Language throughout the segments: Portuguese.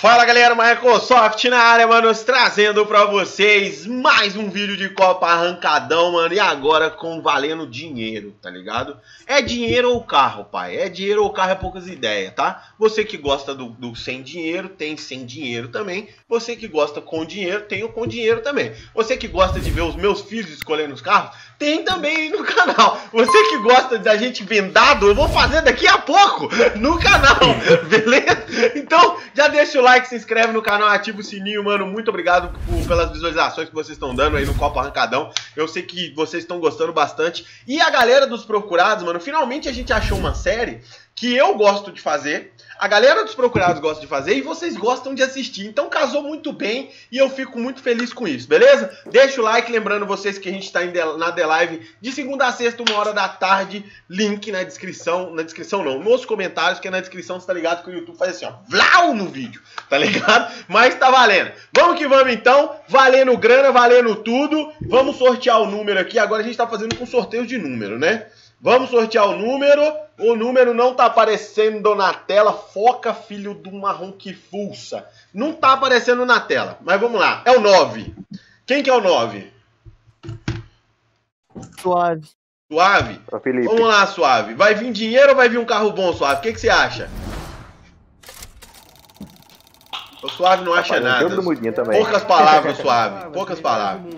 Fala galera, Microsoft na área, mano, trazendo pra vocês mais um vídeo de Copa Arrancadão, mano, e agora com valendo dinheiro, tá ligado? É dinheiro ou carro, pai? É dinheiro ou carro, é poucas ideias, tá? Você que gosta do sem dinheiro, tem sem dinheiro também. Você que gosta com dinheiro, tem o com dinheiro também. Você que gosta de ver os meus filhos escolhendo os carros, tem também aí no canal. Você que gosta da gente vendado, eu vou fazer daqui a pouco no canal, beleza? Então, já deixa o like, se inscreve no canal, ativa o sininho, mano. Muito obrigado pelas visualizações que vocês estão dando aí no Copa Arrancadão. Eu sei que vocês estão gostando bastante. E a galera dos procurados, mano, finalmente a gente achou uma série que eu gosto de fazer, a galera dos procurados gosta de fazer e vocês gostam de assistir. Então casou muito bem e eu fico muito feliz com isso, beleza? Deixa o like, lembrando vocês que a gente está na The Live de segunda a sexta, 1h da tarde. Link na descrição, não, nos comentários, que é na descrição, você tá ligado que o YouTube faz assim, ó, vlau no vídeo, tá ligado? Mas tá valendo. Vamos que vamos então, valendo grana, valendo tudo. Vamos sortear o número aqui, agora a gente tá fazendo com sorteio de número, né? Vamos sortear o número não tá aparecendo na tela, foca filho do marrom que fuça. Não tá aparecendo na tela, mas vamos lá, é o 9. Quem que é o 9? Suave. Suave? Vamos lá, Suave. Vai vir dinheiro ou vai vir um carro bom, Suave? O que você acha? O Suave não acha nada. Poucas palavras, Suave, poucas palavras.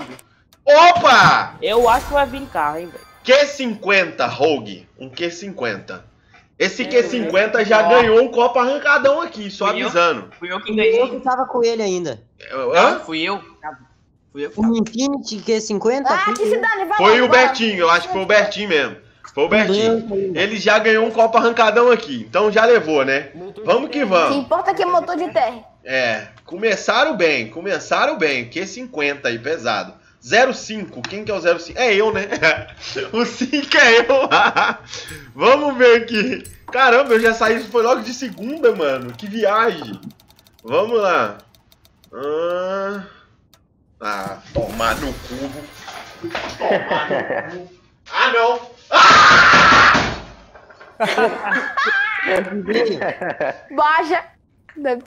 Opa! Eu acho que vai vir carro, hein, velho. Q50, Rogue, um Q50. Esse Q50 já ganhou um Copa Arrancadão aqui, só avisando. Fui eu que ganhei. Eu que tava com ele ainda. Hã? Fui eu. O Infinity Q50? Ah, que se dane, vai. Foi o Bertinho, eu acho que foi o Bertinho mesmo. Foi o Bertinho. Ele já ganhou um Copa Arrancadão aqui, então já levou, né? Vamos que vamos. O que importa é que é motor de terra. É, começaram bem, Q50 aí, pesado. 05, quem que é o 05? É eu, né? O 5 é eu. Vamos ver aqui. Caramba, eu já saí, foi logo de segunda, mano. Que viagem. Vamos lá. Ah, tomar no cubo. Tomar no cubo. Ah, não.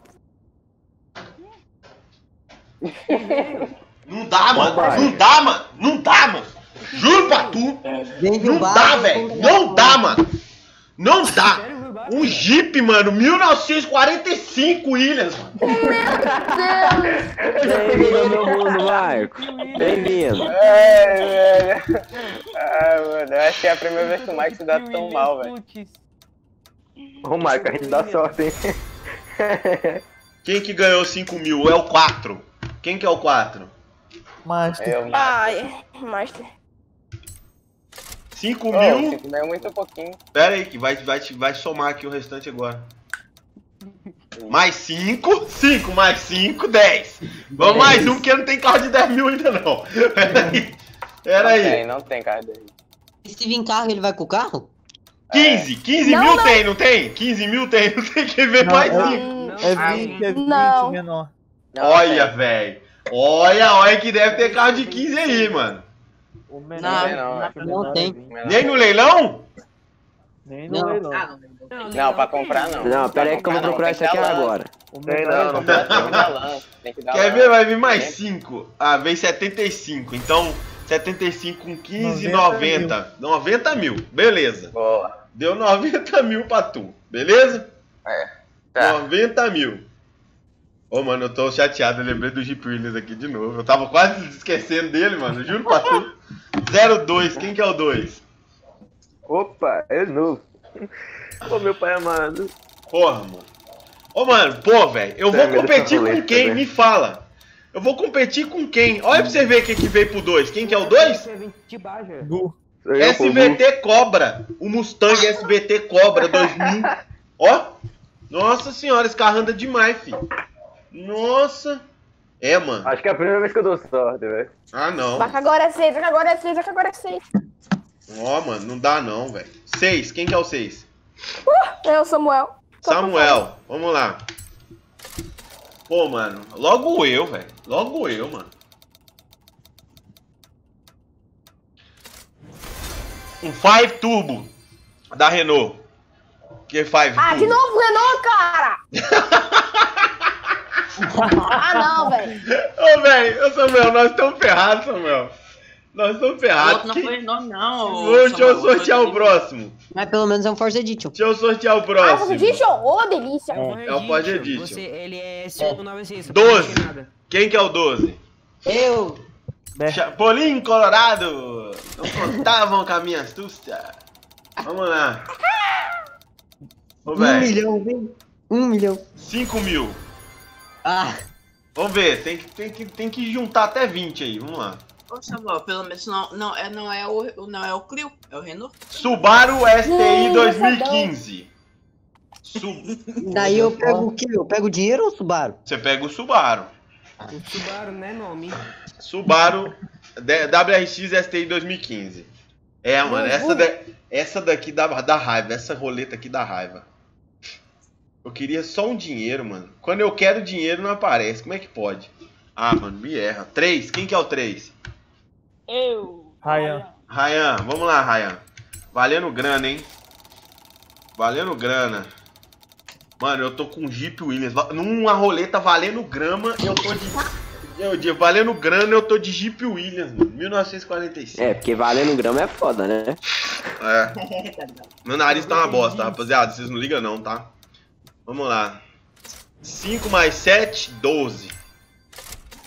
Baixa. Não dá, mano. Não dá, mano. Não dá, mano. Juro pra tu. Não dá, velho. Não dá, mano. Não dá. Um Jeep, mano. 1945, Williams, mano. Meu Deus. Bem-vindo ao meu mundo, Marco. Bem-vindo. É, velho. Ah, mano. Eu acho que é a primeira vez que o Marco se dá tão mal, velho. Ô, Marco, a gente dá sorte, hein? Quem que ganhou 5.000? É o 4. Quem que é o 4? Master. Master. 5.000? 5.000 é muito pouquinho. Pera aí, que vai somar aqui o restante agora. Mais 5, 5, mais 5, 10. Vamos mais um, porque não tem carro de 10.000 ainda não. Pera aí. Não tem carro de 10.000. E se vir carro, ele vai com o carro? 15, 15 mil não. Tem, não tem? 15 mil tem, não tem que ver mais 5. É 20, é 20 menor. Olha, velho. Olha que deve ter carro de 15 aí, mano. Não tem. Nem no leilão? Nem no leilão. Não, pra comprar não. Não, pera aí que eu vou procurar isso aqui agora. Não. Quer ver? Vai vir mais 5. Ah, vem 75. Então, 75 com 15, 90. 90 mil. Beleza. Boa. Deu 90 mil pra tu. Beleza? É. Tá. 90 mil. Ô, mano, eu tô chateado, eu lembrei do Jeep Williams aqui de novo. Eu tava quase esquecendo dele, mano, eu juro pra tu. 02, quem que é o 2? Opa, é novo. Ô, meu pai amado. Porra, mano. Ô, mano, pô, velho, eu vou competir com quem? Também. Me fala. Eu vou competir com quem? Olha pra você ver quem que veio pro 2. Quem que é o 2? SBT Cobra. O Mustang SBT Cobra 2000. Ó, nossa senhora, esse carro anda demais, filho. Nossa! É, mano. Acho que é a primeira vez que eu dou sorte, velho. Ah, não. Vai que agora é 6, vai que agora é 6, vai que agora é 6. Ó, mano, não dá não, velho. 6, quem que é o 6? É o Samuel. Samuel, vamos lá. Pô, mano, logo eu, velho. Logo eu, mano. Um Five Turbo da Renault. Que Five Turbo? Ah, de novo Renault, cara! Ah, não, velho. Ô, velho, Samuel, nós estamos ferrados, Samuel. Nós estamos ferrados. Não foi nome, não. Deixa eu sortear o próximo. Mas pelo menos é um Force Edition. Deixa eu sortear o próximo. Ah, Force Edition? Ô, oh, delícia. É o Force Edition. Você, ele é 596. 12. Quem que é o 12? Eu. Chapolin Colorado. Não contavam com a minha astúcia. Vamos lá. Ô, velho. 1 milhão, velho. 1 milhão. 5 mil. Ah. Vamos ver. Tem que juntar até 20 aí. Vamos lá. Poxa, amor, pelo menos não é o Clio, é o Renault. Subaru STI 2015. Daí eu pego o quê? Eu pego o dinheiro ou o Subaru? Você pega o Subaru. O Subaru, né, nome? Subaru WRX STI 2015. É, mano, essa daqui dá raiva, essa roleta aqui dá raiva. Eu queria só um dinheiro, mano. Quando eu quero dinheiro não aparece, como é que pode? Ah, mano, me erra. 3, quem que é o 3? Eu. Ryan, vamos lá, Ryan. Valendo grana, hein? Valendo grana. Mano, eu tô com Jeep Williams. Numa roleta valendo grama, eu tô de... valendo grana, eu tô de Jeep Williams, mano. 1945. É, porque valendo grama é foda, né? É. Meu nariz tá uma bosta, rapaziada. Vocês não ligam não, tá? Vamos lá. 5 mais 7, 12.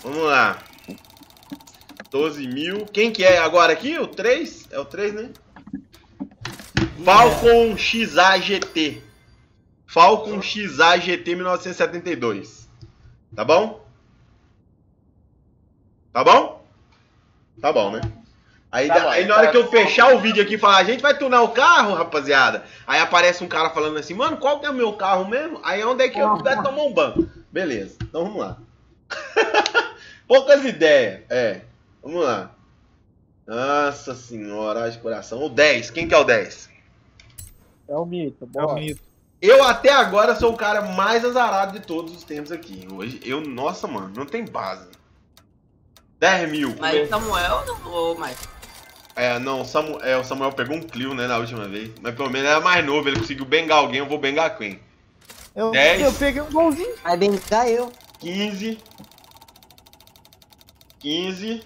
Vamos lá. 12 mil. Quem que é agora aqui? O 3? É o 3, né? Falcon XAGT. Falcon XAGT 1972. Tá bom? Tá bom? Tá bom, né? Aí, tá bom, aí na hora que eu fechar o vídeo aqui e falar, a gente vai tunar o carro, rapaziada. Aí aparece um cara falando assim, mano, qual que é o meu carro mesmo? Aí onde é que eu puder tomar um banco? Beleza, então vamos lá. Poucas ideias, é. Vamos lá. Nossa senhora, de coração. O 10, quem que é o 10? É o Mito, bora. É o Mito. Eu até agora sou o cara mais azarado de todos os tempos aqui. Hoje, eu, nossa, mano, não tem base. 10 mil. Mas o Samuel não, ou mais? É, não, o Samuel pegou um Clio, né, na última vez. Mas pelo menos era mais novo, ele conseguiu bengar alguém, eu vou bengar quem? 10. Eu peguei um golzinho. Vai bengar eu. 15. 15.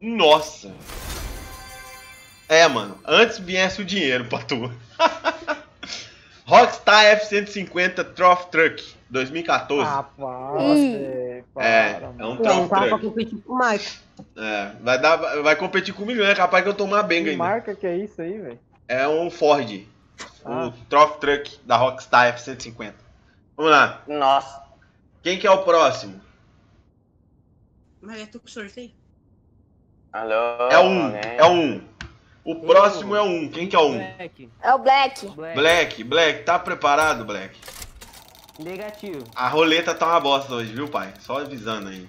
Nossa. É, mano. Antes viesse o dinheiro pra tu. Rockstar F-150 Trough Truck 2014. Ah, para, é um Trough Truck. Vai competir com o Mike. É, vai competir comigo, né? Capaz que eu tomar benga ainda. Que marca que é isso aí, velho? É um Ford. Ah. O Trough Truck da Rockstar F-150. Vamos lá. Nossa. Quem que é o próximo? Mas eu tô com sorteio. Alô? É o 1, é o 1. O próximo é o 1. Quem que é o 1? É o Black. Black, tá preparado, Black? Negativo. A roleta tá uma bosta hoje, viu, pai? Só avisando aí.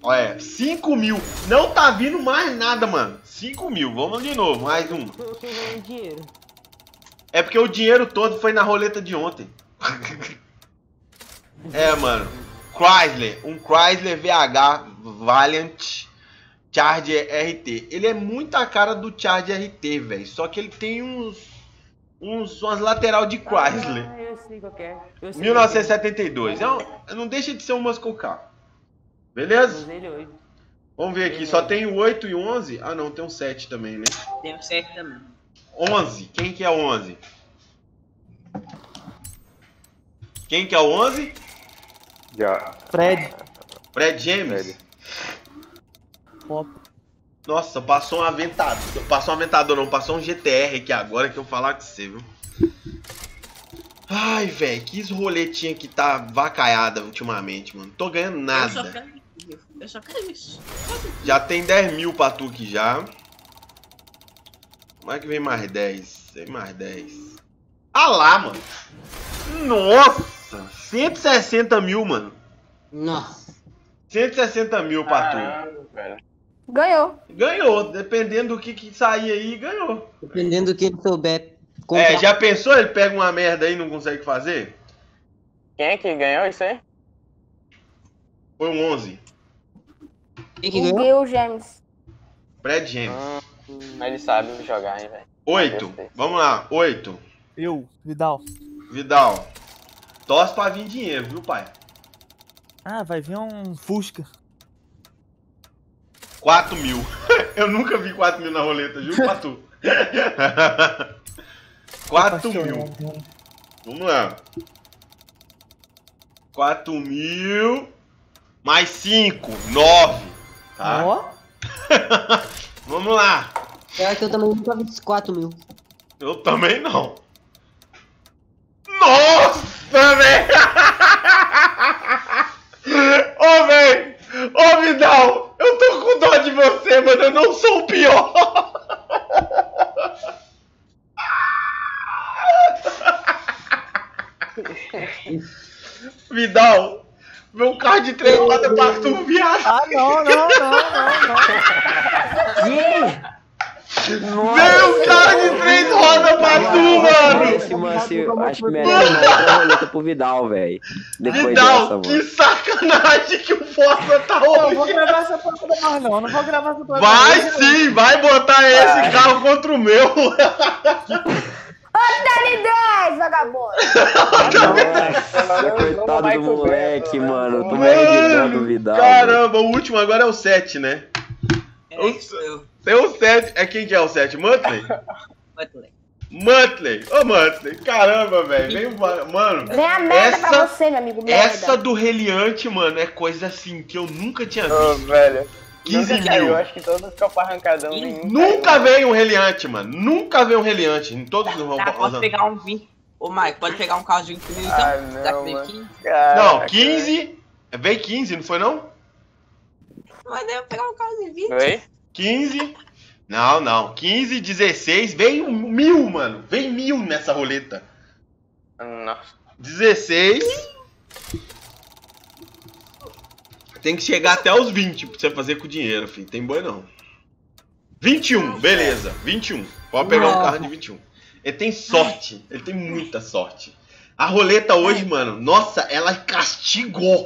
Olha, 5 mil. Não tá vindo mais nada, mano. 5 mil, vamos de novo, mais um. É porque o dinheiro todo foi na roleta de ontem. É, mano. Chrysler, um Chrysler VH Valiant Charger RT. Ele é muito a cara do Charger RT, velho. Só que ele tem umas lateral de Chrysler. Ah, eu sei qual é. 1972. Não deixa de ser um Muscle Car. Beleza? Vamos ver aqui. Só tem o 8 e 11. Ah, não. Tem um 7 também, né? Tem um 7 também. 11. Quem que é o 11? Quem que é o 11? Já. Fred James. Fred. Nossa, passou um aventador. Passou um aventador não, passou um GTR aqui agora que eu falar com você, viu? Ai, velho, que roletinha que tá vacaiada ultimamente, mano. Não tô ganhando nada. Eu só quero isso. Já tem 10 mil pra tu aqui já. Como é que vem mais 10? Vem mais 10. Ah lá, mano. Nossa, 160 mil, mano. Nossa. 160 mil pra tu. Cara. Ganhou. Dependendo do que sair aí, ganhou. Dependendo do que ele souber. Comprar. É, já pensou? Ele pega uma merda aí e não consegue fazer? Quem é que ganhou isso aí? Foi um 11. Quem que ganhou? O James. Fred James. Mas ele sabe jogar, hein, velho. 8. Vamos lá, 8. Eu, Vidal. Torce pra vir dinheiro, viu, pai? Ah, vai vir um Fusca. 4 mil. Eu nunca vi 4 mil na roleta, juro pra tu. 4 mil. Vamos lá. 4 mil. Mais 5. 9. Tá? Ó. Vamos lá. Eu acho que eu também nunca vi esses 4 mil. Eu também não. Nossa, velho. Ô, velho. Ô, Vidal. Eu tô com dó de você, mano, eu não sou o pior! Vidal, meu carro de 3 rodas é pra tu, viado! Ah, não! Meu carro de 3 rodas pra tu, mano! Mano, acho melhor uma roleta pro Vidal, velho. Vidal, que sacanagem que o Força tá hoje! Não vou gravar essa porta mais não, não vou gravar essa porta mais. Vai sim, vai botar esse carro contra o meu! Ô, Turn 10, vagabundo! Nossa, coitado do moleque, mano, tu vai editando o Vidal. Caramba, o último agora é o 7, né? É isso. Tem o 7, é quem que é o 7? Muttley? Muttley. Muttley, ô Muttley, caramba, velho, mano, vem a merda essa, pra você, meu amigo, merda. Essa do Reliante, mano, é coisa assim que eu nunca tinha visto. Velho, 15 mil. Eu acho que todos os Copa Arrancadão nenhum. Nunca veio um Reliante, mano, nunca veio um Reliante, em todos os Copa Arrancadão. Pode pegar um 20, ô Mike, pode pegar um carro de 20 mil então? Não, 15, veio 15, não foi não? Mas eu vou pegar um carro de 20. Oi? 15... Não, não. 15, 16, veio 1000, mano. Vem 1000 nessa roleta. Nossa. 16. Tem que chegar até os 20 pra você fazer com o dinheiro, filho. Tem boi não. 21, beleza. 21. Pode pegar um carro de 21. Ele tem sorte. Ele tem muita sorte. A roleta hoje, mano, nossa, ela castigou.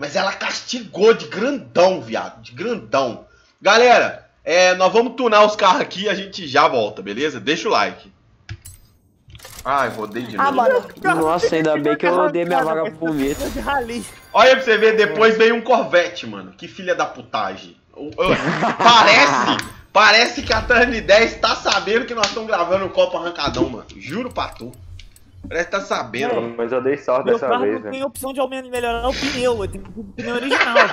Mas ela castigou de grandão, viado. De grandão. Galera... É, nós vamos tunar os carros aqui e a gente já volta, beleza? Deixa o like. Ai, rodei de novo. Nossa, ainda bem que eu rodei minha vaga bonita. Olha pra você ver, depois veio um Corvette, mano. Que filha da putagem. Parece que a Turn 10 tá sabendo que nós estamos gravando o Copa Arrancadão, mano. Juro pra tu. Parece que tá sabendo. Mano, mas eu dei sorte dessa vez, né? Meu carro tem opção de melhorar o pneu. Eu tenho o pneu original.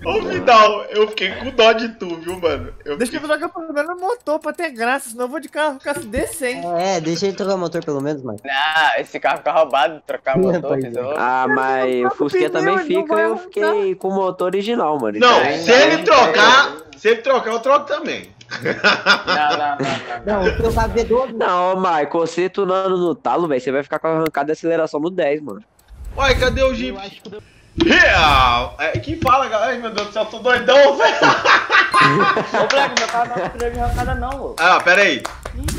Ô, Vidal, eu fiquei com dó de tu, viu, mano? Deixa eu trocar pelo menos o motor pra ter graça, senão eu vou de carro ficar decente. É, deixa ele trocar o motor pelo menos, mano. Ah, esse carro fica roubado, trocar o motor. Ah, mas o Fusquinha também fica, eu fiquei com o motor original, mano. Não, se ele trocar, eu troco também. Não, eu vou ver do... Não, Michael, você tunando no talo, velho, você vai ficar com a arrancada de aceleração no 10, mano. Uai, cadê o Jeep? É, quem fala, galera? Ai, meu Deus do céu, eu tô doidão, velho. Ô, Black, meu carro não escreveu arrancada não, ô. Ah, pera aí.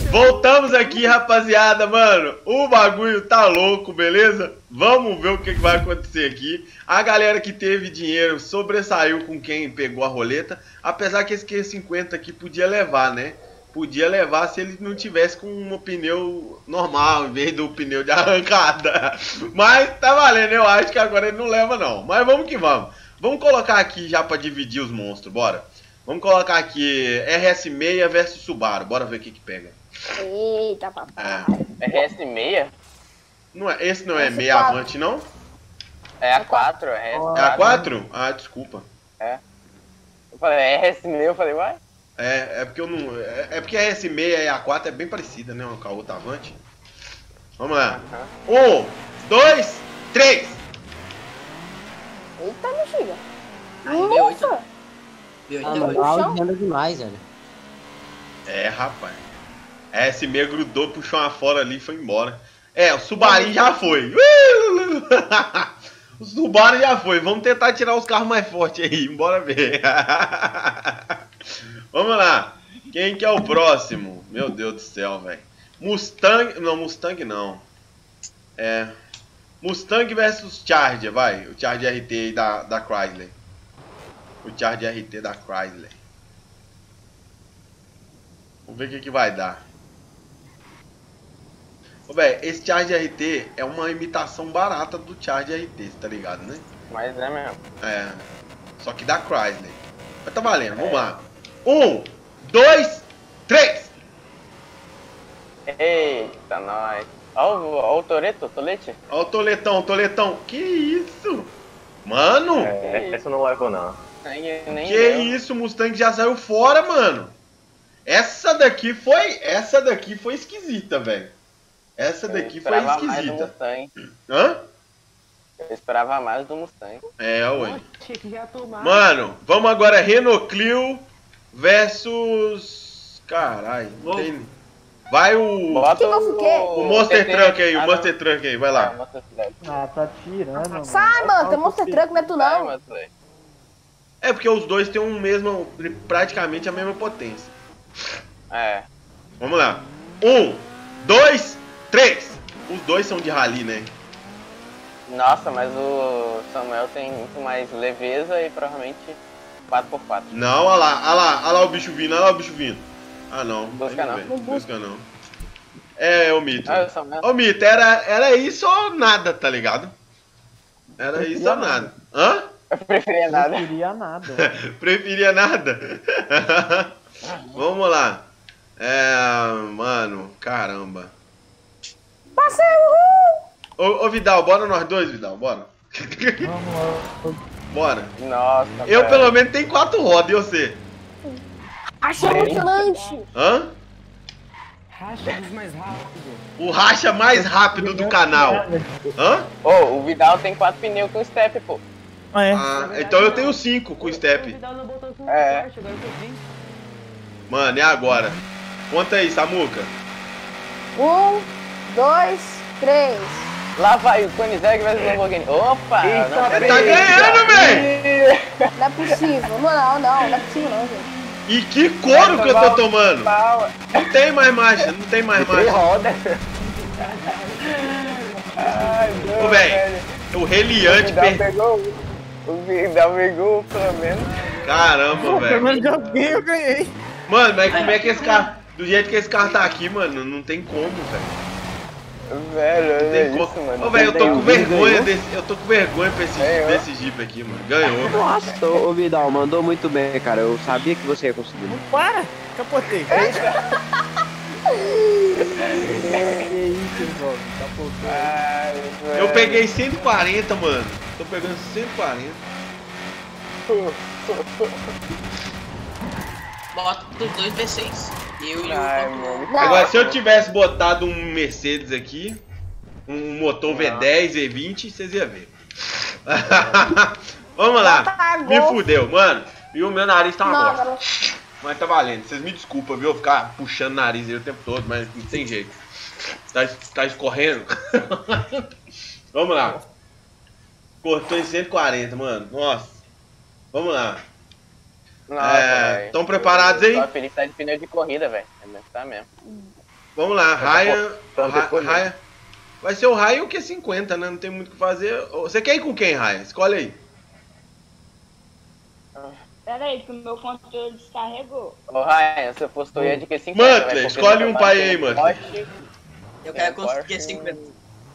Voltamos aqui, rapaziada, mano. O bagulho tá louco, beleza? Vamos ver o que vai acontecer aqui. A galera que teve dinheiro sobressaiu com quem pegou a roleta. Apesar que esse Q50 aqui podia levar, né? Podia levar se ele não tivesse com um pneu normal, em vez do pneu de arrancada. Mas tá valendo, eu acho que agora ele não leva não. Mas vamos que vamos. Vamos colocar aqui já pra dividir os monstros, bora. Vamos colocar aqui RS6 versus Subaru, bora ver o que que pega. Eita, papai. É. RS6? Não é, esse não é meia avante não? É A4, é RS4. É A4? Ah, desculpa. É. Eu falei, é RS6, eu falei, uai? É porque eu não. É porque a RS6 e a A4 é bem parecida, né? Com a outra avante. Vamos lá. 1, 2, 3! Eita, mexiga! Nossa! Anda demais, velho. É, rapaz. A RS6 grudou, puxou uma fora ali e foi embora. É, o Subaru já foi. O Subaru já foi. Vamos tentar tirar os carros mais fortes aí. Bora ver. Vamos lá, quem que é o próximo? Meu Deus do céu, velho. Mustang não. É. Mustang versus Charger, vai. O Charger RT aí da Chrysler. O Charger RT da Chrysler. Vamos ver o que vai dar. Véi, esse Charger RT é uma imitação barata do Charger RT, tá ligado, né? Mas é mesmo. É. Só que da Chrysler. Mas tá valendo, vamos lá. 1, 2, 3! Eita, nós. Ó o Toreto, Tolete. Ó o Toletão, Toletão. Que isso? Mano! É, essa não largou, não. Que isso, Mustang já saiu fora, mano. Essa daqui foi esquisita, velho. Essa daqui foi esquisita. Mais do Hã? Eu esperava mais do Mustang. É, ué. Mano, vamos agora Renault Clio versus... Caralho, não tem... Vai o... Bota o Monster Truck aí, o Monster Truck aí, vai lá. Ah, tá tirando, mano. Sai, mano, tem Monster Truck, não é tu não. É, porque os dois têm um mesmo, praticamente a mesma potência. É. Vamos lá. 1, 2, 3! Os dois são de rally, né? Nossa, mas o Samuel tem muito mais leveza e provavelmente 4x4. Não, olha lá o bicho vindo, olha lá o bicho vindo. Ah não, busca não. Não busca não. É o mito. Ah, o mito, era isso ou nada, tá ligado? Era isso ou nada. Hã? Eu preferia nada. Preferia nada? Vamos lá. É, mano, caramba. Passei, uhul! Ô Vidal, bora nós dois, Vidal, bora. Vamos lá. Bora. Nossa, eu cara. Pelo menos tenho 4 rodas, e você? Racha emocionante! Hã? Racha dos mais rápido. O racha mais rápido do canal. Hã? Ô, o Vidal tem 4 pneus com step, pô. Ah, é? Ah, então eu tenho 5 com step. É. Mano, e agora? Conta aí, Samuca. 1, 2, 3. Lá vai o Koenigsegg versus o Lamborghini. Opa! Eita, não, tá ganhando, velho! Não é possível, não é possível não, gente. E que couro que eu tô tomando! Não tem mais marcha, não tem mais marcha. Roda. Ai, meu Deus, velho. O Reliante pegou. O Vidal pegou, pelo menos. Caramba, velho. Pelo menos eu ganhei. Mano, mas como é que esse carro... Do jeito que esse carro tá aqui, mano, não tem como, velho. Velho, isso, mano. Ô, velho, eu tô com vergonha desse... Eu tô com vergonha pra esse Jeep aqui, mano. Ganhou. Nossa, ô Vidal, mandou muito bem, cara. Eu sabia que você ia conseguir. Não para! Capotei. Eu peguei 140, mano. Tô pegando 140. Bota os dois V6. Agora, se eu tivesse botado um Mercedes aqui, um motor V10, V20, vocês iam ver. Vamos lá. Me fudeu, mano. E o meu nariz tá uma bosta. Mas tá valendo. Vocês me desculpam, viu? Eu ficar puxando o nariz aí o tempo todo, mas não tem jeito. Tá escorrendo. Vamos lá. Cortou em 140, mano. Nossa. Vamos lá. Estão preparados aí? O Felipe tá de pneu de corrida, velho. Tá mesmo. Vamos lá, Ryan. Vai ser o Ryan o Q50, né? Não tem muito o que fazer. Você quer ir com quem, Ryan? Escolhe aí. Pera aí, que o meu controle descarregou. Ô, Ryan, se eu fosse tu ia de Q50. Mutler, escolhe um pai aí, Mutler. Eu quero conseguir Q50.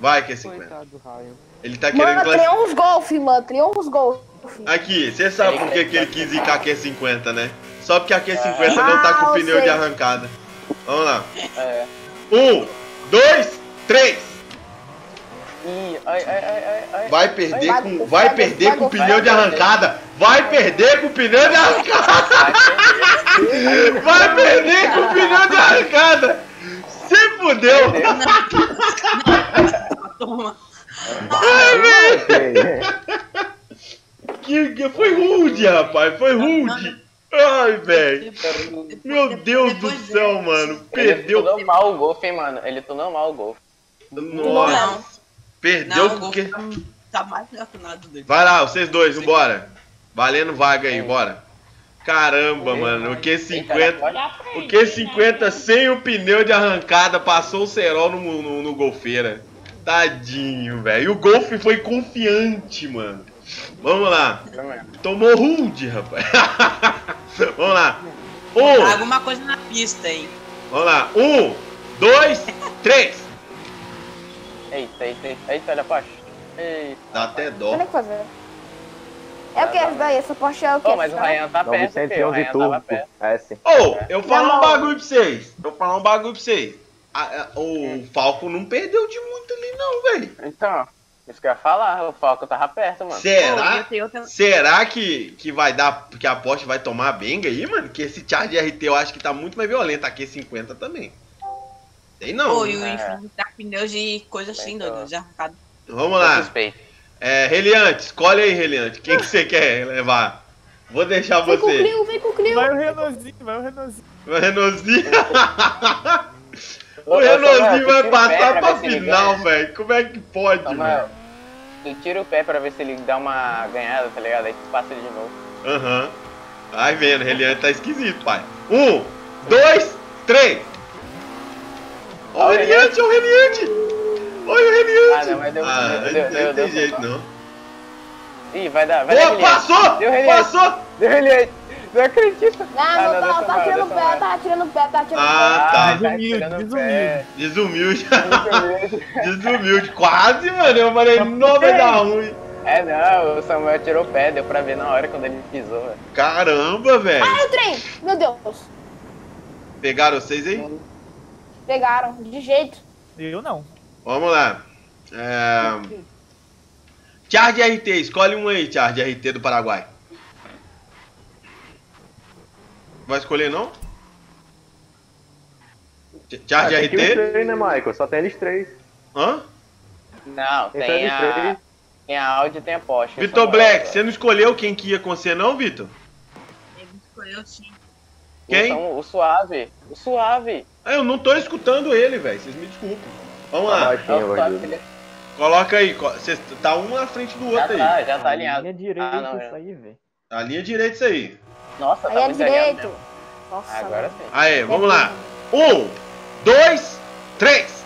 Vai, Q50. Coitado, Ryan. Ele tá querendo... Mano, criou uns golfe, mano. Criou uns golfe. Aqui, você sabe por que ele quis ir com a Q50, né? Só porque a Q50 não tá com o pneu de arrancada. Vamos lá. 1, 2, 3! Vai perder com o pneu de arrancada! Vai perder com o pneu de arrancada! Vai perder com o pneu de arrancada! Se fudeu! Foi rude, rapaz, foi rude. Ai, velho. Meu Deus do céu, mano. Perdeu. Ele tunou mal o golfe, hein, mano. Ele tunou mal o golfe. Nossa. Perdeu porque... Tá mais relacionado dele. Vai lá, vocês dois, vambora. Valendo vaga aí, bora. Caramba, mano. O Q50... O Q50 sem o pneu de arrancada passou o cerol no golfeira. Tadinho, velho. E o golfe foi confiante, mano. Vamos lá. Tomou rude, rapaz. Vamos lá. Alguma coisa na pista aí. Vamos lá. 1, 2, 3. Eita, eita, eita, eita, olha a Porsche. Eita. Dá até dó. Não tem o que fazer. É o que essa daí? Essa Porsche é o que? Oh, mas o Ryan tá perto. 911 turbo. É sim. Ô, eu falo um bagulho pra vocês. Eu falo um bagulho pra vocês. O Falcon não perdeu de muito ali não, velho. Então, isso que eu ia falar. O Falcon tava perto, mano. Será? Será que vai dar, que a Porsche vai tomar a benga aí, mano? Que esse Charger RT eu acho que tá muito mais violento. A Q50 também. Sei não. Pô, e o Infinity tá pneus de coisa assim, doido. Já arrancado. Vamos lá. É, Reliante, escolhe aí, Reliante. Quem que você quer levar? Vou deixar você. Vem com o Clio. Vai o Renaultzinho, vai o Renaultzinho. Vai o Renaultzinho. O Renaultzinho vai passar pra final, velho. Como é que pode, velho? Tu tira o pé pra ver se ele dá uma ganhada, tá ligado? Aí tu passa ele de novo. Aham. Uhum. Vai vendo, Reliante tá esquisito, pai. 1, 2, 3. Ó o Reliante, ó o Reliante. Olha o Reliante! Ah, não, mas deu, deu, não tem jeito, não. Ih, vai dar, vai dar. Passou! Deu passou! Deu Reliante! Não acredito! Não, não, tá atirando o pé, tá atirando o pé, tá atirando o pé. Ah, tá. Desumilde. Desumilde. Quase, mano. Eu falei, não vai dar ruim. É, não, o Samuel tirou o pé, deu pra ver na hora quando ele pisou, velho. Caramba, velho. Ai, o trem! Meu Deus! Pegaram vocês aí? Pegaram, de jeito. Eu não. Vamos lá. É... Charger RT, escolhe um aí, Charger RT do Paraguai. Vai escolher não? Charger RT? Tem eles três, né, Michael? Só tem eles três. Hã? Não, tem a... tem a Audi e tem a Porsche. Vitor Black, você não escolheu quem que ia com você não, Vitor? Ele escolheu sim. Quem? O Suave. O Suave. Ah, eu não tô escutando ele, velho. Vocês me desculpem. Vamos lá. Coloca aí. Cê tá um na frente do outro aí. Já tá alinhado. Linha direita isso aí, velho. A linha direita isso aí. Nossa, tá muito alinhado. Nossa. Agora sim. Aê, vamos lá. 1, 2, 3.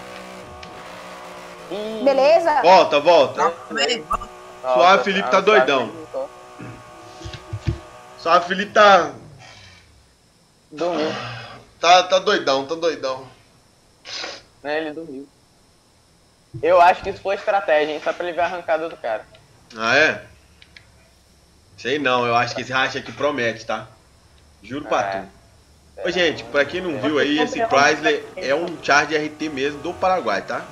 Beleza. Volta, volta. Suave Felipe tá doidão. Suave Felipe tá... dormiu. Tá doidão, tá doidão. Né, ele dormiu. Eu acho que isso foi estratégia, hein? Só pra ele ver a arrancada do cara. Ah, é? Sei não, eu acho que esse racha aqui promete, tá? Juro pra tu. Ô, gente, pra quem não viu aí, esse Chrysler é um Charger RT mesmo do Paraguai, tá?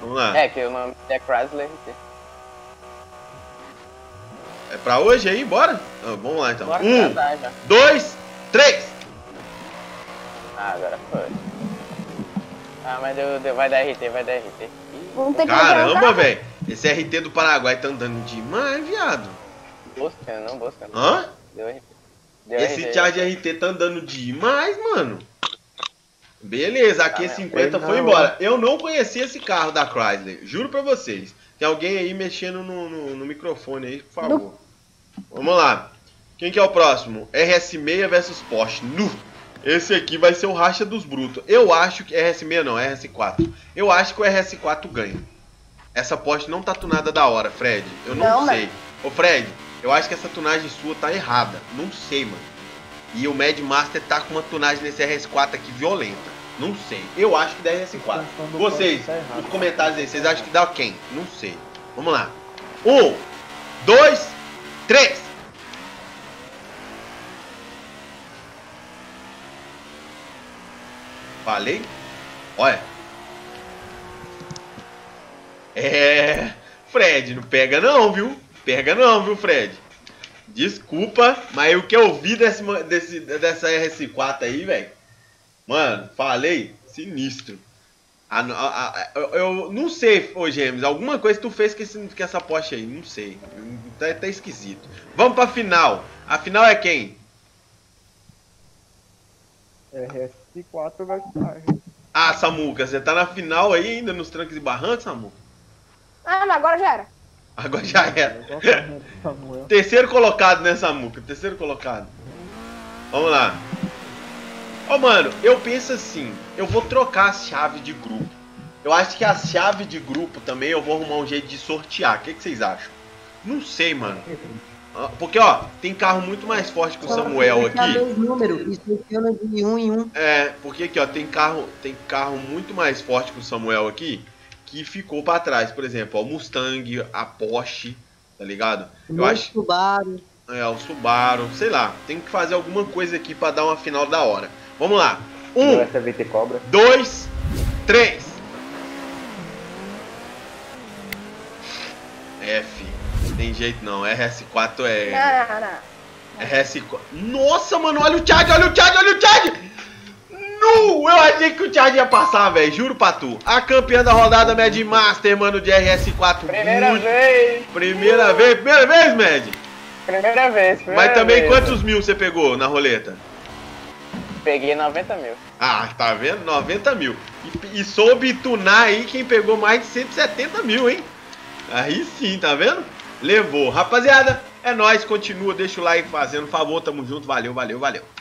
Vamos lá. É, que o nome é Chrysler RT. É pra hoje aí? Bora? Ah, vamos lá, então. 1, 2, 3. Ah, agora foi. Ah, mas vai dar RT, vai dar RT. Caramba, velho. Esse RT do Paraguai tá andando demais, viado. Buscando, não buscando. Hã? Deu RT. Esse Charger RT tá andando demais, mano. Beleza, a Q50 foi embora. Eu não conhecia esse carro da Chrysler. Juro pra vocês. Tem alguém aí mexendo no microfone aí, por favor. Vamos lá. Quem que é o próximo? RS6 versus Porsche. Nu. Esse aqui vai ser o racha dos brutos. Eu acho que... RS6 não, RS4. Eu acho que o RS4 ganha. Essa Porsche não tá tunada da hora, Fred. Eu não sei. Ô, Fred, eu acho que essa tunagem sua tá errada. Não sei, mano. E o Mad Master tá com uma tunagem nesse RS4 aqui violenta. Não sei. Eu acho que dá RS4. Vocês, nos comentários aí, vocês acham que dá quem? Não sei. Vamos lá. 1, 2, 3. Falei? Olha. É... Fred, não pega não, viu? Pega não, viu, Fred? Desculpa, mas o que eu vi dessa RS4 aí, velho... Mano, falei? Sinistro. Eu não sei, ô James, alguma coisa tu fez com essa Porsche aí, não sei. Tá esquisito. Vamos pra final. A final é quem? RS4 vai estar. Ah, Samuca, você tá na final aí ainda nos trancos e barrancos, Samuca? Ah, não, agora já era. Agora já era. Terceiro colocado, né, Samuca? Terceiro colocado. Vamos lá. Ô, mano, eu penso assim, eu vou trocar as chaves de grupo. Eu acho que a chave de grupo também eu vou arrumar um jeito de sortear. O que vocês acham? Não sei, mano. Porque, ó, tem carro muito mais forte que o Samuel aqui. Isso funciona de um em um. É, porque aqui, ó, tem carro muito mais forte que o Samuel aqui que ficou pra trás. Por exemplo, ó, o Mustang, a Porsche, tá ligado? Eu acho... Subaru. É, o Subaru, sei lá. Tem que fazer alguma coisa aqui pra dar uma final da hora. Vamos lá. 1, 2, 3. F. Tem jeito não, RS4 é... Cara. RS4... Nossa, mano, olha o Charger, olha o Charger, olha o Charger! Nu! Eu achei que o Charger ia passar, velho, juro pra tu. A campeã da rodada, Mad Master, mano, de RS4. Primeira vez, Mad? Primeira vez. Mas também vez. Quantos mil você pegou na roleta? Peguei 90 mil. Ah, tá vendo? 90 mil. E soube tunar aí quem pegou mais de 170 mil, hein? Aí sim, tá vendo? Levou. Rapaziada, é nóis, continua, deixa o like fazendo favor, tamo junto, valeu.